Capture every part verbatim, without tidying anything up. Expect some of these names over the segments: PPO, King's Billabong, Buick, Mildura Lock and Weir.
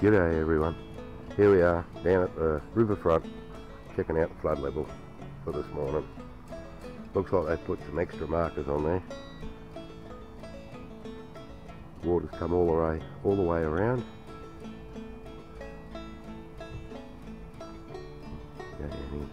G'day everyone, here we are down at the riverfront checking out the flood level for this morning. Looks like they put some extra markers on there. Water's come all the way, all the way around. Go down .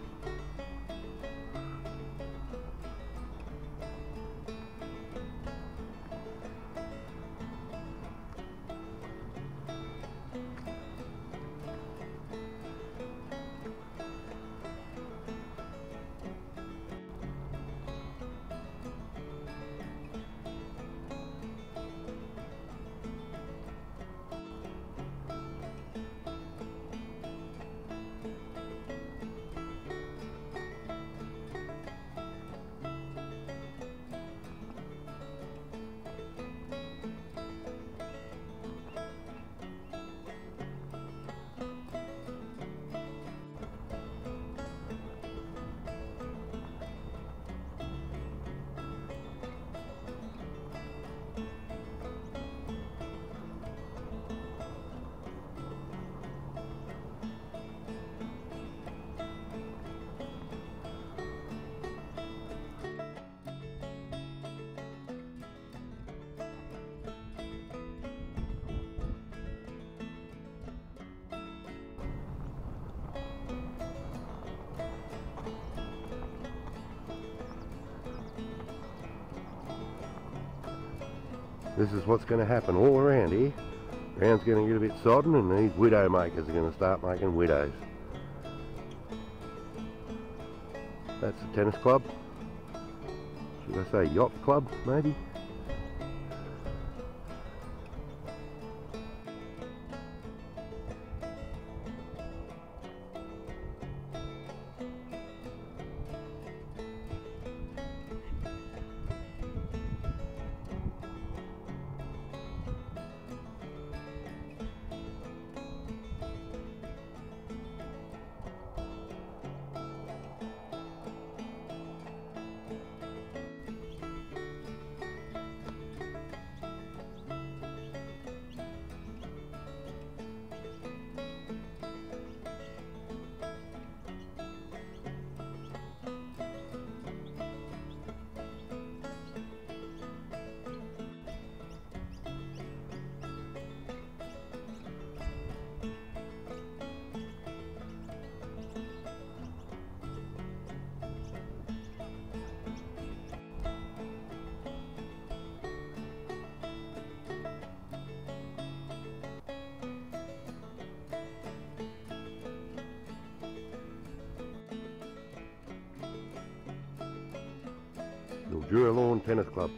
This is what's going to happen all around here. Ground's going to get a bit sodden and these widow makers are going to start making widows. That's the tennis club. Should I say yacht club, maybe? Mildura Lawn Tennis Club.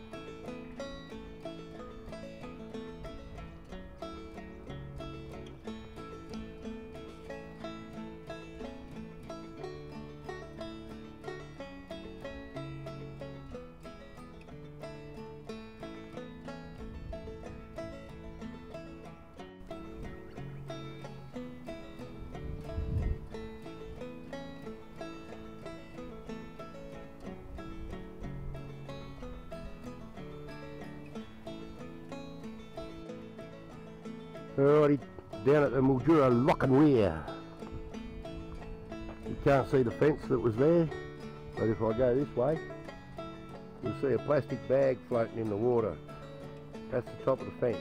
Alrighty, down at the Mildura Lock and Weir. You can't see the fence that was there, but if I go this way, you'll see a plastic bag floating in the water. That's the top of the fence.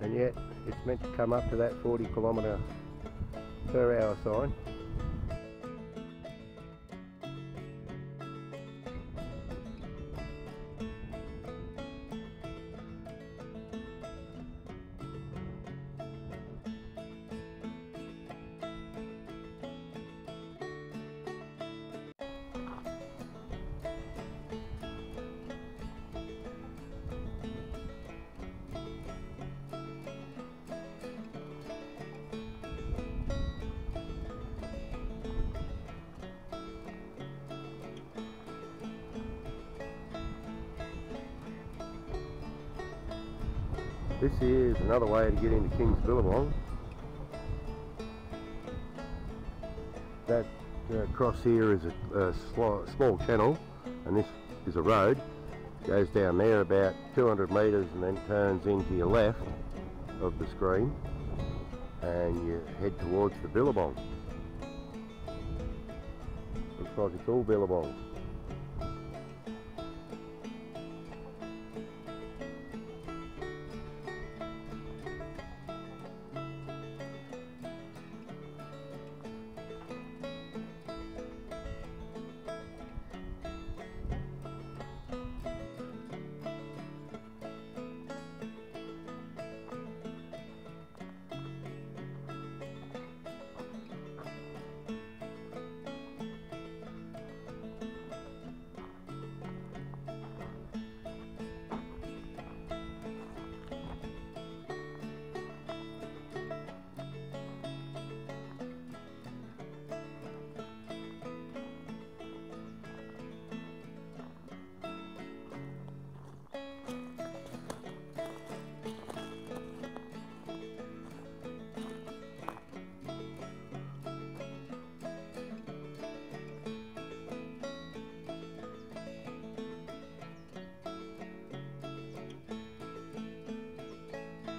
And yet, it's meant to come up to that forty kilometre per hour sign. This is another way to get into King's Billabong. That uh, cross here is a, a small channel, and this is a road. goes down there about two hundred metres and then turns into your left of the screen and you head towards the billabong. Looks like it's all billabong.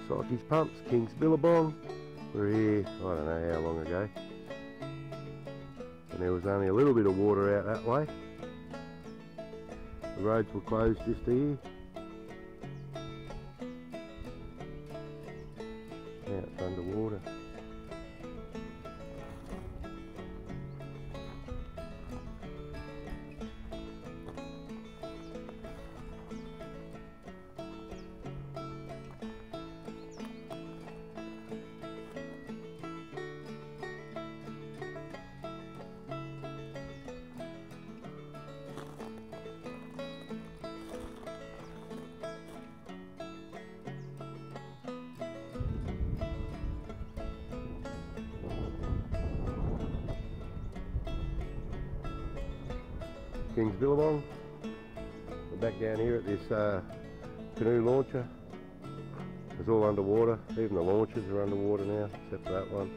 Socky's Pumps, King's Billabong. We were here, I don't know how long ago, and there was only a little bit of water out that way. The roads were closed just here. Now it's underwater. King's Billabong. We're back down here at this uh, canoe launcher. It's all underwater. Even the launches are underwater now, except for that one.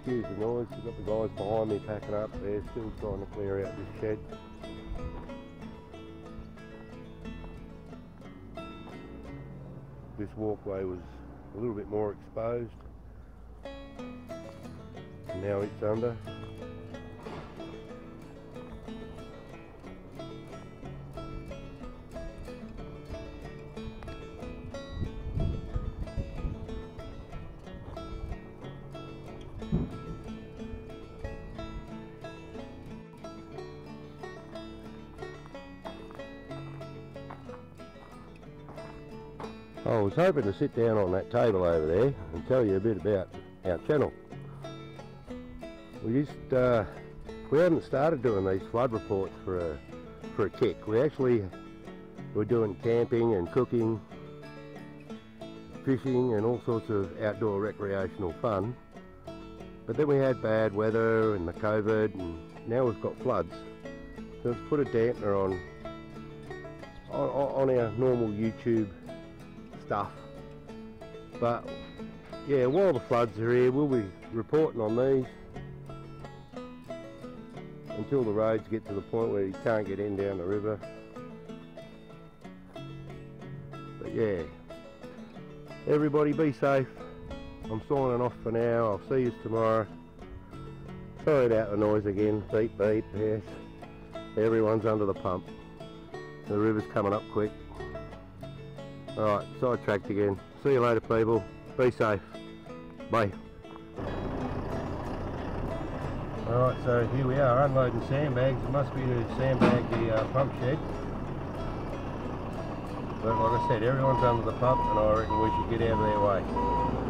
Excuse the noise. We've got the guys behind me packing up. They're still trying to clear out this shed. This walkway was a little bit more exposed. And now it's under. I was hoping to sit down on that table over there and tell you a bit about our channel. We used uh, we hadn't started doing these flood reports for a for a kick. We actually were doing camping and cooking, fishing, and all sorts of outdoor recreational fun. But then we had bad weather and the COVID, and now we've got floods. So it's put a dampener on on, on our normal YouTube stuff. But yeah, while the floods are here, we'll be reporting on these until the roads get to the point where you can't get in down the river. But yeah, everybody be safe. I'm signing off for now. I'll see you tomorrow. Sorry about the noise again. Beep beep. Yes, everyone's under the pump. The river's coming up quick. Alright, sidetracked again. See you later, people. Be safe. Bye. Alright, so here we are unloading sandbags. It must be to sandbag the uh, pump shed. But like I said, everyone's under the pump and I reckon we should get out of their way.